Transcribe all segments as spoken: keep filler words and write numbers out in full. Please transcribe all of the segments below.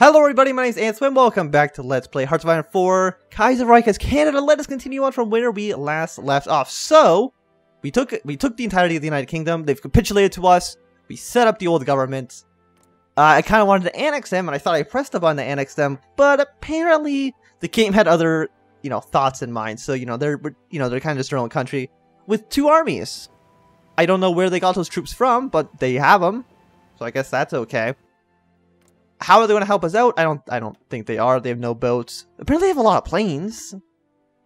Hello everybody, my name is Antswim, welcome back to Let's Play Hearts of Iron four, Kaiserreich as Canada. Let us continue on from where we last left off. So, we took we took the entirety of the United Kingdom, they've capitulated to us, we set up the old government. Uh, I kind of wanted to annex them, and I thought I pressed up on to annex them, but apparently the game had other, you know, thoughts in mind, so, you know, they're, you know, they're kind of just their own country with two armies. I don't know where they got those troops from, but they have them, so I guess that's okay. How are they going to help us out? I don't I don't think they are. They have no boats. Apparently they have a lot of planes.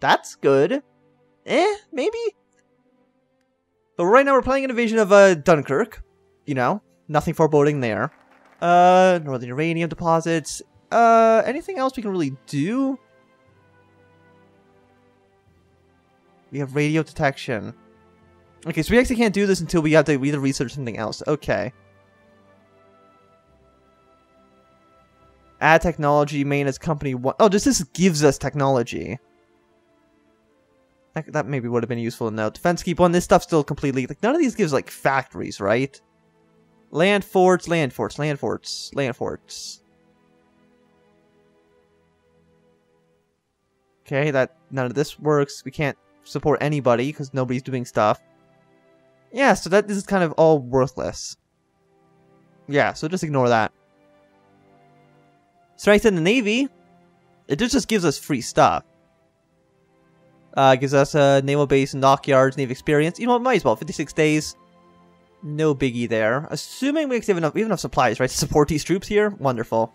That's good. Eh, maybe? But right now we're playing an invasion of uh, Dunkirk. You know, nothing foreboding there. Uh, Northern uranium deposits. Uh, anything else we can really do? We have radio detection. Okay, so we actually can't do this until we have to either research something else. Okay. Add technology, main as company one. Oh, just this gives us technology. That, that maybe would have been useful to know. Defense keep one. This stuff's still completely... like none of these gives, like, factories, right? Land forts, land forts, land forts, land forts. Okay, that... none of this works. We can't support anybody because nobody's doing stuff. Yeah, so that this is kind of all worthless. Yeah, so just ignore that. Strength in the Navy, it just gives us free stuff. Uh, gives us a naval base, dockyards, Navy experience. You know what, might as well, fifty-six days. No biggie there. Assuming we actually have enough, we have enough supplies, right, to support these troops here? Wonderful.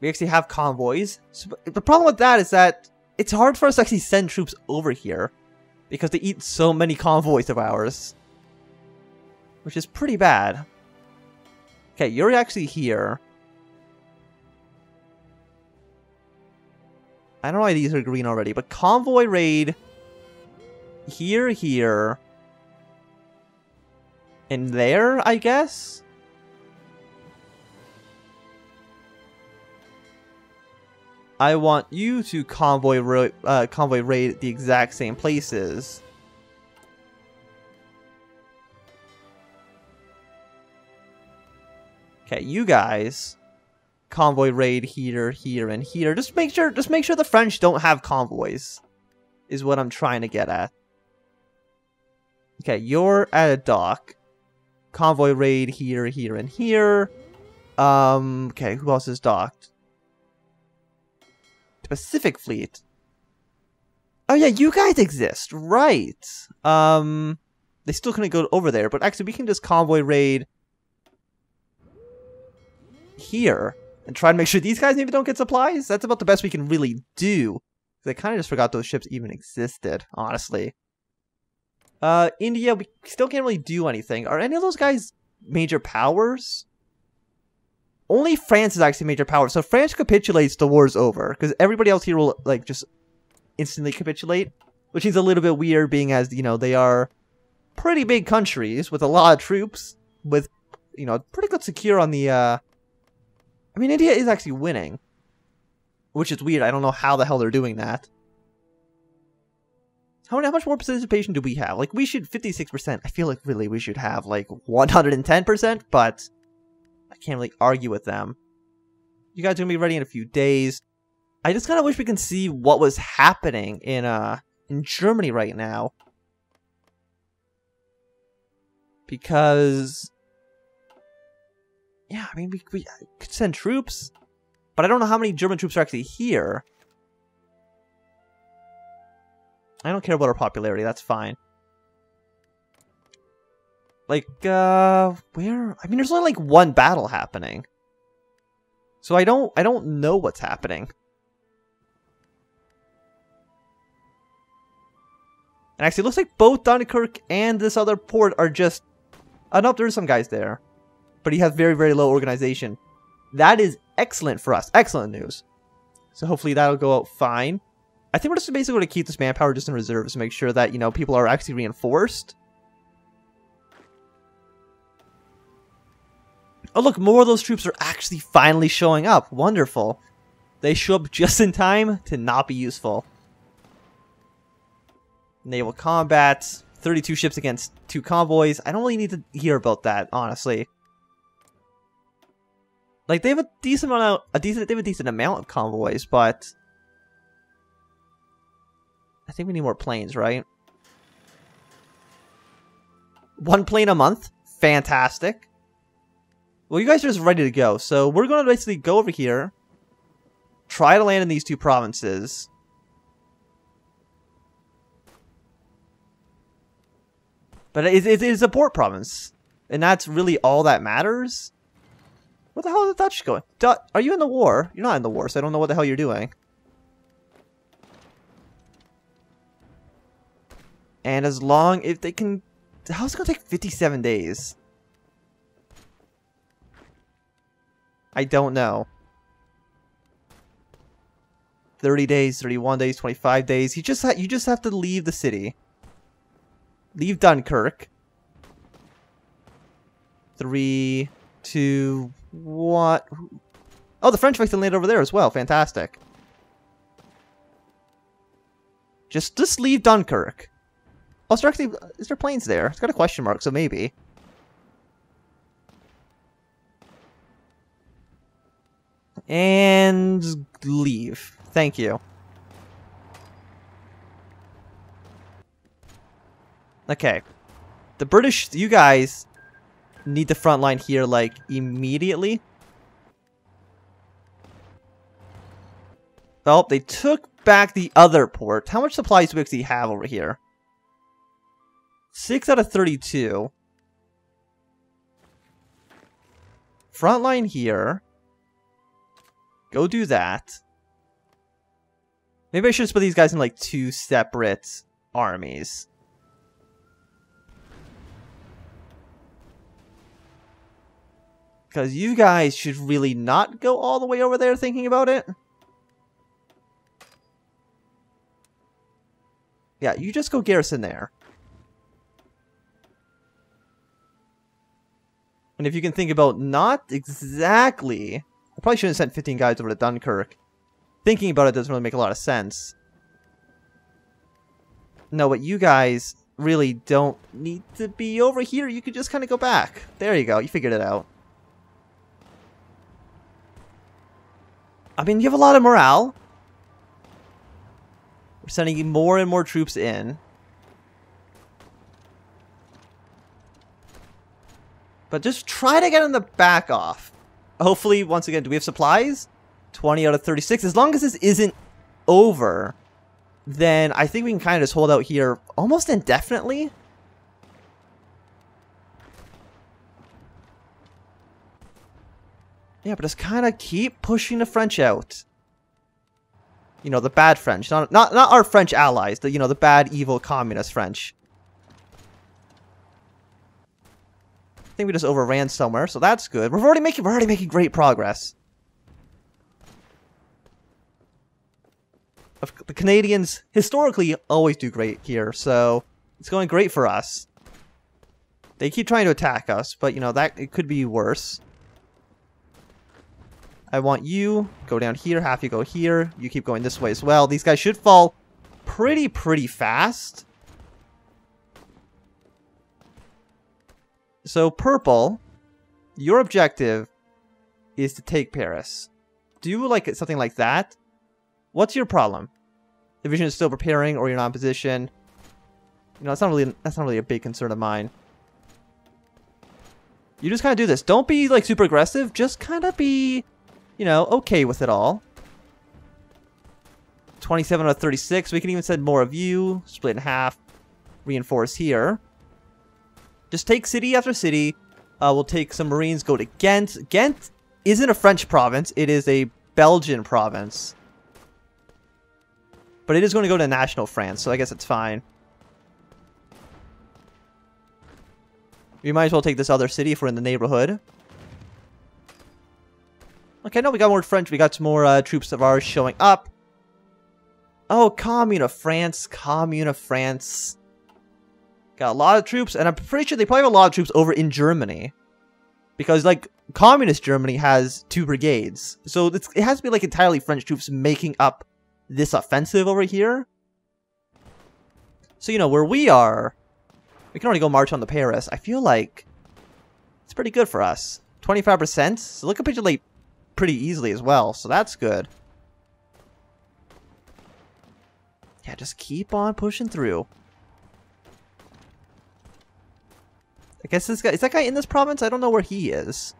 We actually have convoys. So, the problem with that is that it's hard for us to actually send troops over here because they eat so many convoys of ours. Which is pretty bad. Okay, you're actually here. I don't know why these are green already, but convoy raid here, here, and there, I guess? I want you to convoy ra uh, convoy raid the exact same places. Okay, you guys... convoy raid here, here, and here. Just make sure, just make sure the French don't have convoys, is what I'm trying to get at. Okay, you're at a dock. Convoy raid here, here, and here. Um, okay, who else is docked? The Pacific Fleet. Oh yeah, you guys exist, right? Um, they still couldn't go over there, but actually we can just convoy raid here. And try to make sure these guys maybe don't get supplies. That's about the best we can really do. Because I kind of just forgot those ships even existed, honestly. Uh, India, we still can't really do anything. Are any of those guys major powers? Only France is actually major power. So France capitulates, the war's over. Because everybody else here will, like, just instantly capitulate. Which is a little bit weird, being as, you know, they are pretty big countries with a lot of troops. With, you know, pretty good secure on the, uh... I mean, India is actually winning, which is weird. I don't know how the hell they're doing that. How, how much more participation do we have? Like, we should fifty-six percent. I feel like really we should have like one hundred ten percent, but I can't really argue with them. You guys are gonna be ready in a few days. I just kind of wish we can see what was happening in uh in Germany right now, because. Yeah, I mean, we, we could send troops, but I don't know how many German troops are actually here. I don't care about our popularity, that's fine. Like, uh, where? I mean, there's only like one battle happening. So I don't, I don't know what's happening. And actually, it looks like both Dunkirk and this other port are just... oh, nope, there's some guys there. But he has very, very low organization. That is excellent for us. Excellent news. So hopefully that'll go out fine. I think we're just basically going to keep this manpower just in reserve to make sure that, you know, people are actually reinforced. Oh, look, more of those troops are actually finally showing up. Wonderful. They show up just in time to not be useful. Naval combat. thirty-two ships against two convoys. I don't really need to hear about that, honestly. Like, they have a decent amount, a decent, they have a decent amount of convoys, but I think we need more planes, right? One plane a month, fantastic. Well, you guys are just ready to go, so we're going to basically go over here, try to land in these two provinces. But it, it, it is a port province, and that's really all that matters. What the hell is the Dutch going? Du are you in the war? You're not in the war, so I don't know what the hell you're doing. And as long if they can, how's it gonna take fifty-seven days? I don't know. thirty days, thirty-one days, twenty-five days. You just ha you just have to leave the city. Leave Dunkirk. Three, two, what? Oh, the French fix can land over there as well. Fantastic. Just, just leave Dunkirk. Oh, so actually, is there planes there? It's got a question mark, so maybe. And leave. Thank you. Okay. The British, you guys need the front line here, like, immediately. Oh, they took back the other port. How much supplies do we actually have over here? six out of thirty-two. Front line here. Go do that. Maybe I should split these guys in like two separate armies. Because you guys should really not go all the way over there thinking about it. Yeah, you just go garrison there. And if you can think about not exactly... I probably shouldn't have sent fifteen guys over to Dunkirk. Thinking about it doesn't really make a lot of sense. No, but you guys really don't need to be over here. You could just kind of go back. There you go. You figured it out. I mean, you have a lot of morale. We're sending more and more troops in. But just try to get them to back off. Hopefully, once again, do we have supplies? twenty out of thirty-six. As long as this isn't over, then I think we can kind of just hold out here almost indefinitely. Yeah, but just kind of keep pushing the French out. You know, the bad French. Not, not, not our French allies. The, you know, the bad, evil, communist French. I think we just overran somewhere, so that's good. We're already making, we're already making great progress. The Canadians, historically, always do great here, so it's going great for us. They keep trying to attack us, but, you know, that it could be worse. I want you, go down here, half you go here, you keep going this way as well. These guys should fall pretty, pretty fast. So, Purple, your objective is to take Paris. Do you like something like that? What's your problem? Division is still preparing, or you're not in position. You know, that's not really, that's not really a big concern of mine. You just kind of do this. Don't be, like, super aggressive. Just kind of be... you know, okay with it all. twenty-seven out of thirty-six. We can even send more of you. Split in half. Reinforce here. Just take city after city. Uh, we'll take some Marines, go to Ghent. Ghent isn't a French province. It is a Belgian province. But it is going to go to national France, so I guess it's fine. We might as well take this other city if we're in the neighborhood. Okay, no, we got more French. We got some more uh, troops of ours showing up. Oh, Commune of France. Commune of France. Got a lot of troops, and I'm pretty sure they probably have a lot of troops over in Germany. Because, like, Communist Germany has two brigades. So it's, it has to be, like, entirely French troops making up this offensive over here. So, you know, where we are, we can already go march on the Paris. I feel like it's pretty good for us. twenty-five percent. So let's capitulate pretty easily as well, so that's good. Yeah, just keep on pushing through. I guess this guy... Is that guy in this province? I don't know where he is.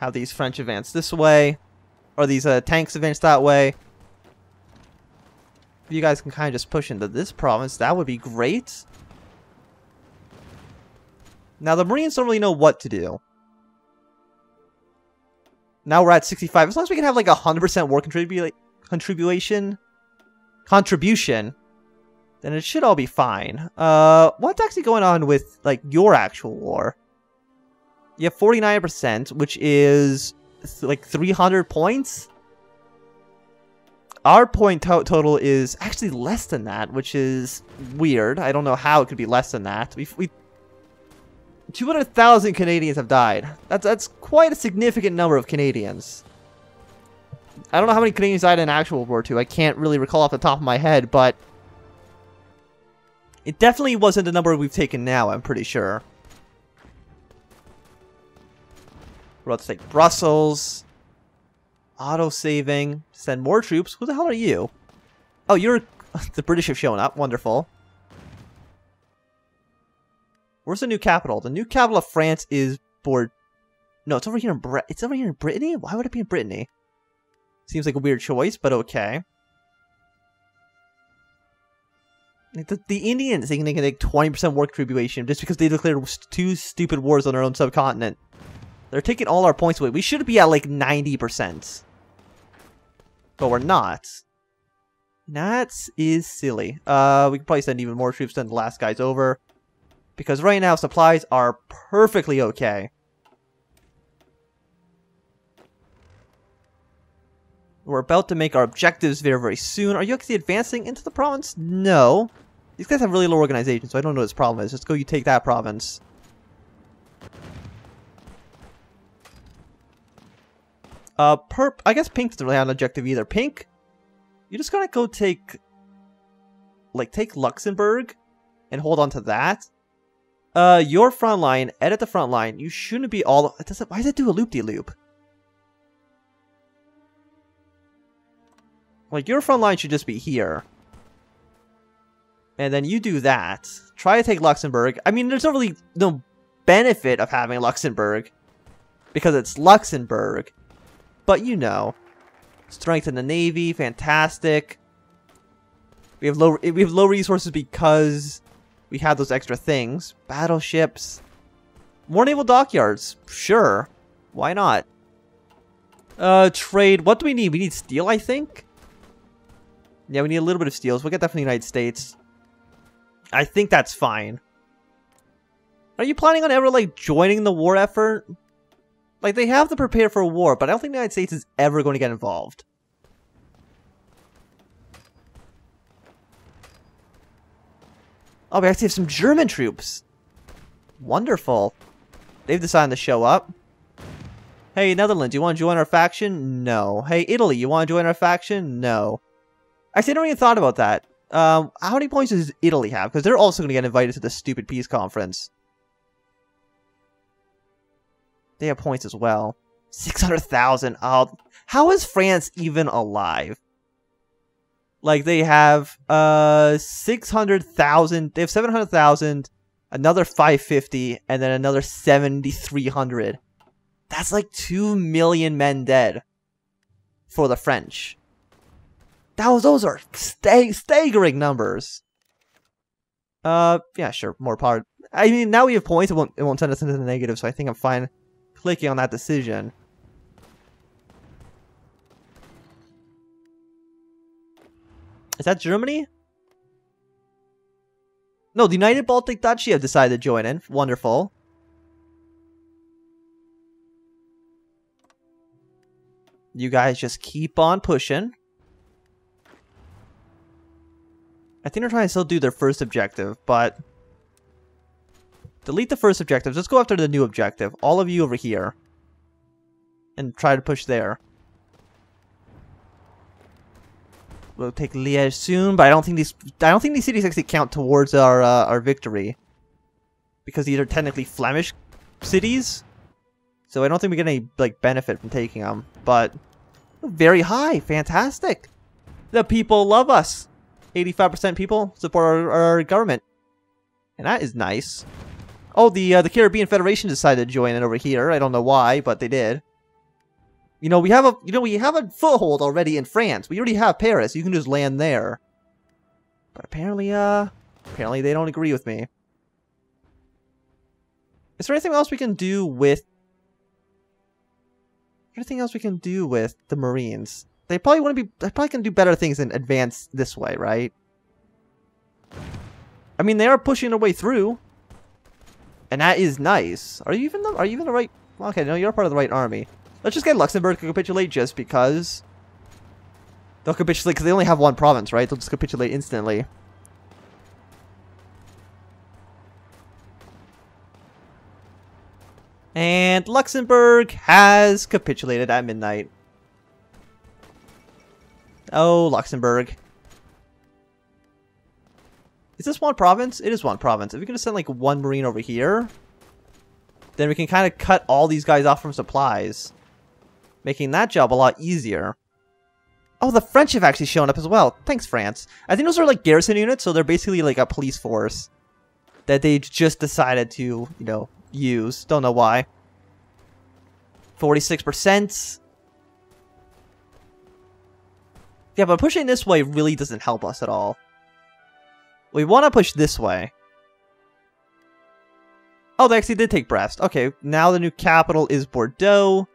How these French advance this way. Or these uh, tanks advance that way. If you guys can kind of just push into this province, that would be great. Now, the Marines don't really know what to do. Now we're at sixty-five. As long as we can have like one hundred percent war contribu contribution, contribution, then it should all be fine. Uh, what's actually going on with like your actual war? You have forty-nine percent, which is th like three hundred points. Our point to total is actually less than that, which is weird. I don't know how it could be less than that. We've, we two hundred thousand Canadians have died. That's that's quite a significant number of Canadians. I don't know how many Canadians died in actual World War Two. I can't really recall off the top of my head, but it definitely wasn't the number we've taken now, I'm pretty sure. We're about to take Brussels. Auto-saving. Send more troops. Who the hell are you? Oh, you're... The British have shown up. Wonderful. Where's the new capital? The new capital of France is Bordeaux. No, it's over here in Bre It's over here in Brittany? Why would it be in Brittany? Seems like a weird choice, but okay. The, the Indians think they can take twenty percent war contribution just because they declared two stupid wars on their own subcontinent. They're taking all our points away. We should be at like ninety percent. But we're not. That is silly. Uh, we can probably send even more troops than the last guys over. Because right now, supplies are perfectly okay. We're about to make our objectives very, very soon. Are you actually advancing into the province? No. These guys have really low organization, so I don't know what this problem is. Let's go, you take that province. Uh, perp. I guess Pink doesn't really have an objective either. Pink, you just gotta go take, like, take Luxembourg and hold on to that. Uh, your front line, edit the front line. You shouldn't be all. It doesn't, why does it do a loop-de-loop? Like, your front line should just be here. And then you do that. Try to take Luxembourg. I mean, there's not really no benefit of having Luxembourg because it's Luxembourg. But you know, strength in the navy, fantastic. We have low we have low resources because we have those extra things, battleships, more naval dockyards. Sure, why not? Uh, trade. What do we need? We need steel, I think. Yeah, we need a little bit of steel. So we'll get that from the United States. I think that's fine. Are you planning on ever like joining the war effort? Like, they have to prepare for a war, but I don't think the United States is ever going to get involved. Oh, we actually have some German troops. Wonderful. They've decided to show up. Hey, Netherlands, you want to join our faction? No. Hey, Italy, you want to join our faction? No. Actually, I never even thought about that. Um, how many points does Italy have? Because they're also going to get invited to the stupid peace conference. They have points as well. six hundred thousand. Oh, how is France even alive? Like, they have uh six hundred thousand. They have seven hundred thousand. Another five fifty. And then another seventy-three hundred. That's like two million men dead for the French. That was, those are sta staggering numbers. Uh, yeah, sure. More power. I mean, now we have points. It won't, it won't send us into the negative, so I think I'm fine clicking on that decision. Is that Germany? No, the United Baltic Duchy have decided to join in. Wonderful. You guys just keep on pushing. I think they're trying to still do their first objective, but... delete the first objective. Let's go after the new objective. All of you over here. And try to push there. We'll take Liège soon, but I don't think these I don't think these cities actually count towards our uh, our victory. Because these are technically Flemish cities, so I don't think we get any like benefit from taking them, but very high, fantastic. The people love us. eighty-five percent people support our, our government, and that is nice. Oh, the uh, the Caribbean Federation decided to join it over here. I don't know why, but they did. You know, we have a you know we have a foothold already in France. We already have Paris. You can just land there. But apparently, uh, apparently they don't agree with me. Is there anything else we can do with? Anything else we can do with the Marines? They probably want to be. They probably can do better things and advance this way, right? I mean, they are pushing their way through, and that is nice. Are you even? The, are you even the right? Okay, no, you're part of the right army. Let's just get Luxembourg to capitulate just because. They'll capitulate because they only have one province, right? They'll just capitulate instantly. And Luxembourg has capitulated at midnight. Oh, Luxembourg. Is this one province? It is one province. If we can just send like one Marine over here, then we can kind of cut all these guys off from supplies, making that job a lot easier. Oh, the French have actually shown up as well. Thanks, France. I think those are like garrison units, so they're basically like a police force that they just decided to, you know, use. Don't know why. forty-six percent. Yeah, but pushing this way really doesn't help us at all. We want to push this way. Oh, they actually did take Brest. Okay, now the new capital is Bordeaux.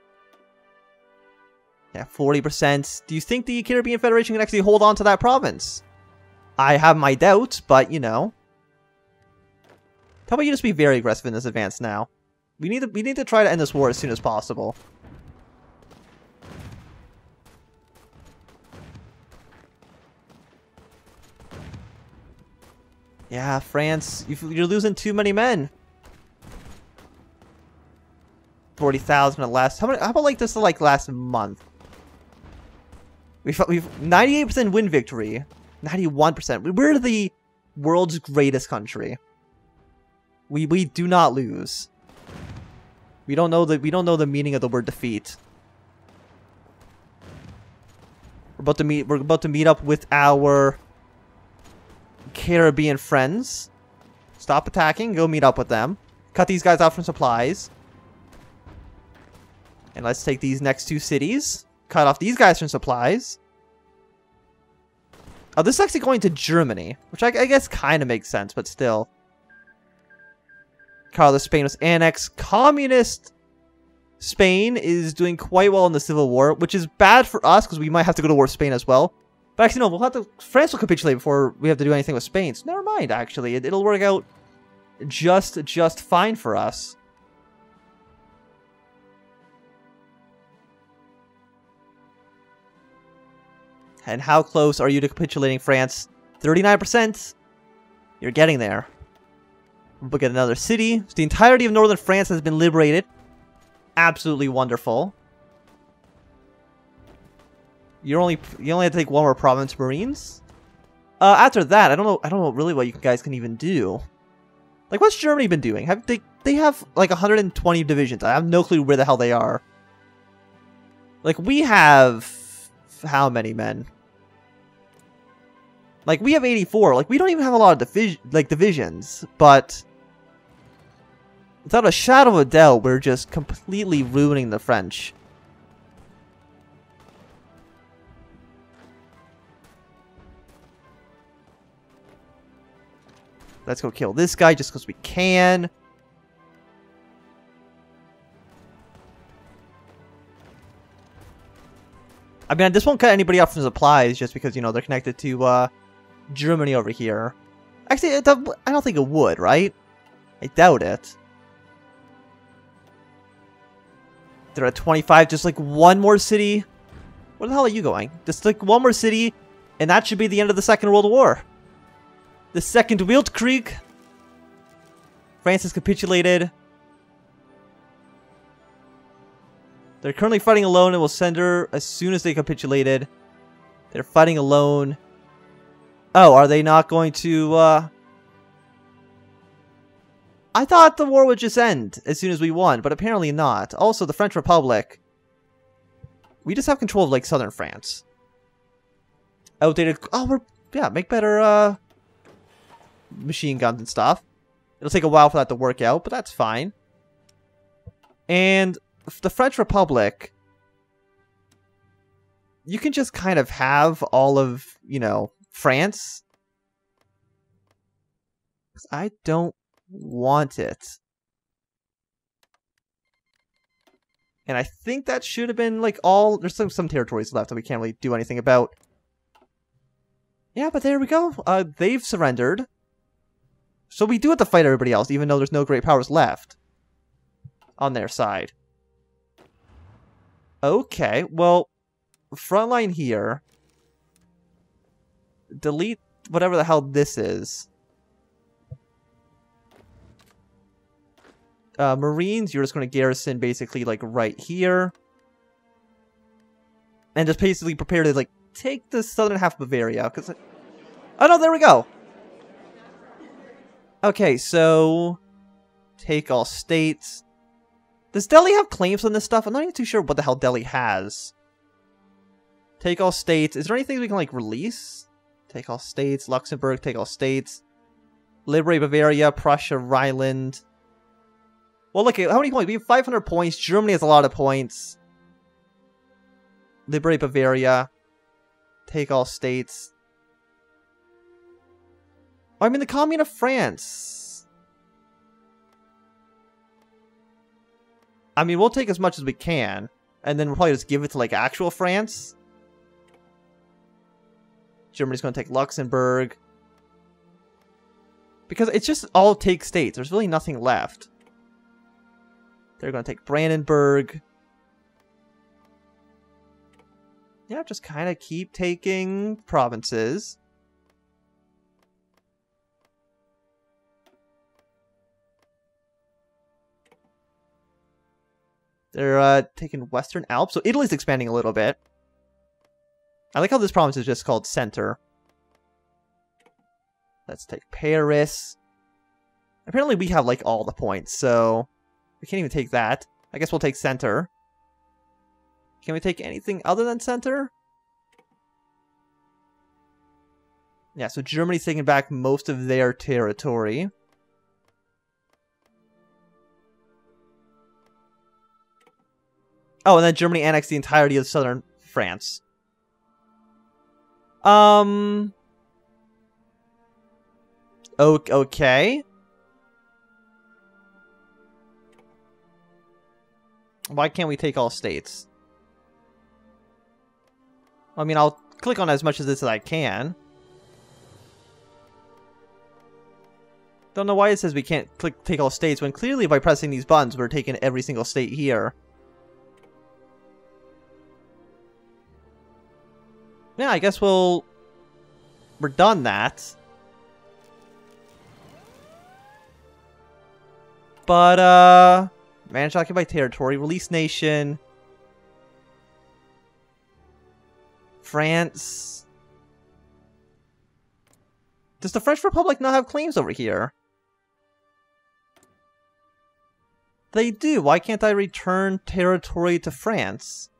Yeah, forty percent. Do you think the Caribbean Federation can actually hold on to that province? I have my doubts, but you know. How about you just be very aggressive in this advance now? We need to we need to try to end this war as soon as possible. Yeah, France, you're losing too many men. forty thousand in the last. How about, how about like this? Like last month, we've we've ninety-eight percent win victory, ninety-one percent. We're the world's greatest country. We we do not lose. We don't know the we don't know the meaning of the word defeat. We're about to meet. We're about to meet up with our Caribbean friends. Stop attacking. Go meet up with them. Cut these guys off from supplies. And let's take these next two cities. Cut off these guys from supplies. Oh, this is actually going to Germany, which I, I guess kind of makes sense, but still. Carlos of Spain was annexed. Communist Spain is doing quite well in the Civil War, which is bad for us because we might have to go to war with Spain as well. But actually, no, we'll have to. France will capitulate before we have to do anything with Spain. So never mind. Actually, it, it'll work out just just fine for us. And how close are you to capitulating France? thirty-nine percent. You're getting there. We'll get another city. So the entirety of northern France has been liberated. Absolutely wonderful. You only you only have to take one more province, Marines. Uh, after that, I don't know. I don't know really what you guys can even do. Like, what's Germany been doing? Have they they have like one hundred twenty divisions? I have no clue where the hell they are. Like, we have. How many men? Like, we have eighty-four. Like, we don't even have a lot of divi like divisions, but without a shadow of a doubt, we're just completely ruining the French. Let's go kill this guy just because we can. I mean, this won't cut anybody off from supplies just because, you know, they're connected to uh, Germany over here. Actually, it, I don't think it would, right? I doubt it. They're at twenty-five, just like one more city. Where the hell are you going? Just like one more city, and that should be the end of the Second World War. The Second Weltkrieg. France has capitulated. They're currently fighting alone and will send her as soon as they capitulated. They're fighting alone. Oh, are they not going to, uh... I thought the war would just end as soon as we won, but apparently not. Also, the French Republic. We just have control of, like, southern France. Outdated... Oh, we're... Yeah, make better, uh... machine guns and stuff. It'll take a while for that to work out, but that's fine. And the French Republic... You can just kind of have all of, you know, France. Because I don't want it. And I think that should have been, like, all... There's some, some territories left that we can't really do anything about. Yeah, but there we go. Uh, they've surrendered. So we do have to fight everybody else, even though there's no great powers left on their side. Okay, well, frontline here. Delete whatever the hell this is. Uh, Marines, you're just going to garrison basically, like, right here. And just basically prepare to, like, take the southern half of Bavaria. Cause I... Oh, no, there we go! Okay, so... Take all states. Does Delhi have claims on this stuff? I'm not even too sure what the hell Delhi has. Take all states. Is there anything we can, like, release? Take all states. Luxembourg, take all states. Liberate Bavaria, Prussia, Rhineland... Well, look, how many points? We have five hundred points. Germany has a lot of points. Liberate Bavaria. Take all states. Oh, I mean, the Commune of France. I mean, we'll take as much as we can. And then we'll probably just give it to, like, actual France. Germany's going to take Luxembourg. Because it's just all take states. There's really nothing left. They're going to take Brandenburg. Yeah, just kind of keep taking provinces. They're uh, taking Western Alps. So Italy's expanding a little bit. I like how this province is just called Center. Let's take Paris. Apparently we have, like, all the points, so... We can't even take that. I guess we'll take center. Can we take anything other than center? Yeah, so Germany's taking back most of their territory. Oh, and then Germany annexed the entirety of southern France. Um... Okay... Why can't we take all states? I mean, I'll click on as much of this as I can. Don't know why it says we can't click take all states, when clearly by pressing these buttons, we're taking every single state here. Yeah, I guess we'll... We're done that. But, uh... manage to occupy territory, release nation. France. Does the French Republic not have claims over here? They do. Why can't I return territory to France?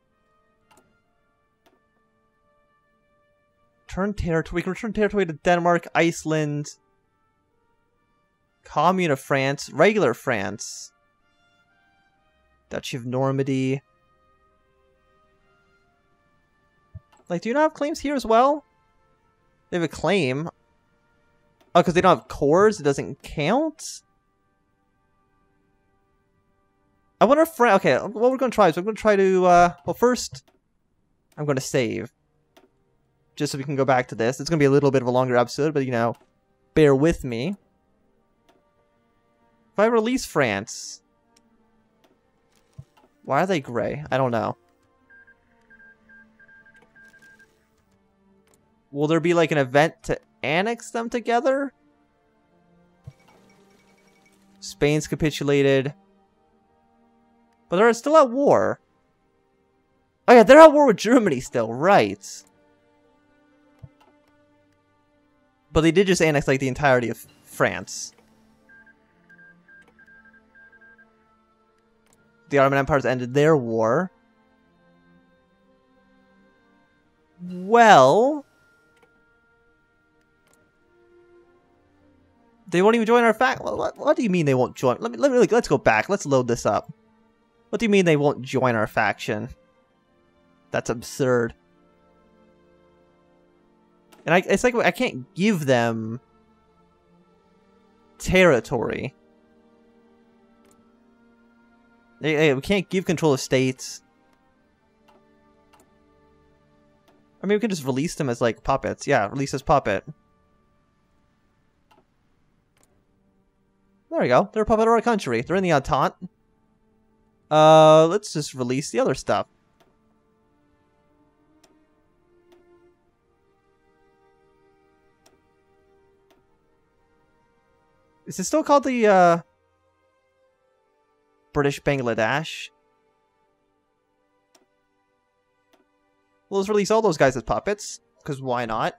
Turn territory. We can return territory to Denmark, Iceland, Commune of France, regular France. Duchy of Normandy. Like, do you not have claims here as well? They have a claim. Oh, because they don't have cores, it doesn't count? I wonder if Fran- Okay, what we're going to try is we're going to try to, uh... Well, first, I'm going to save. Just so we can go back to this. It's going to be a little bit of a longer episode, but, you know, bear with me. If I release France... Why are they gray? I don't know. Will there be, like, an event to annex them together? Spain's capitulated. But they're still at war. Oh yeah, they're at war with Germany still, right. But they did just annex, like, the entirety of France. the Ottoman Empire has ended their war. Well, they won't even join our fact. What, what, what do you mean they won't join? Let me, let me, let's go back. Let's load this up. What do you mean they won't join our faction? That's absurd. And I, it's like I can't give them territory. They, they, we can't give control of states. I mean, we can just release them as like puppets. Yeah, release as puppet. There we go. They're a puppet of our country. They're in the Entente. Uh, let's just release the other stuff. Is it still called the uh, British Bangladesh? We'll just release all those guys as puppets, because why not?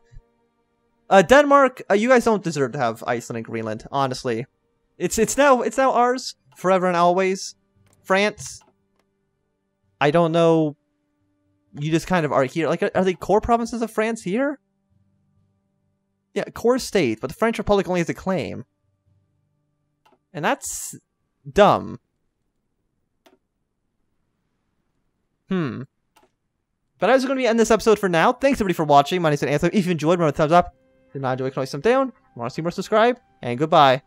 Uh, Denmark, uh, you guys don't deserve to have Iceland and Greenland, honestly. It's it's now it's now ours forever and always. France, I don't know. You just kind of are here. Like, are, are they core provinces of France here? Yeah, core state, but the French Republic only has a claim, and that's dumb. Hmm. But I was going to end this episode for now. Thanks everybody for watching. My name is Anthnwam. If you enjoyed, remember to thumbs up. If you did not enjoy, click thumbs down. If you want to see more, subscribe. And goodbye.